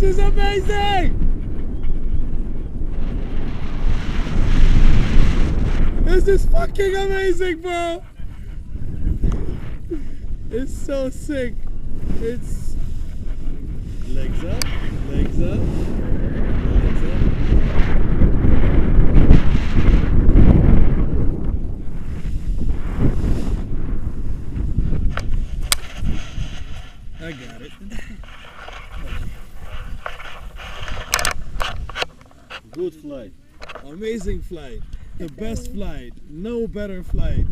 This is amazing! This is fucking amazing, bro! It's so sick. It's... Legs up, legs up, legs up. I got it. Good flight. Amazing flight. The best flight. No better flight.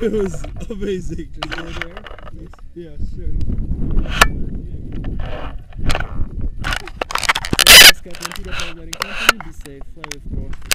It was amazing. Can you go there, please? Yeah, sure. Captain to the flight company, be safe, fly with caution.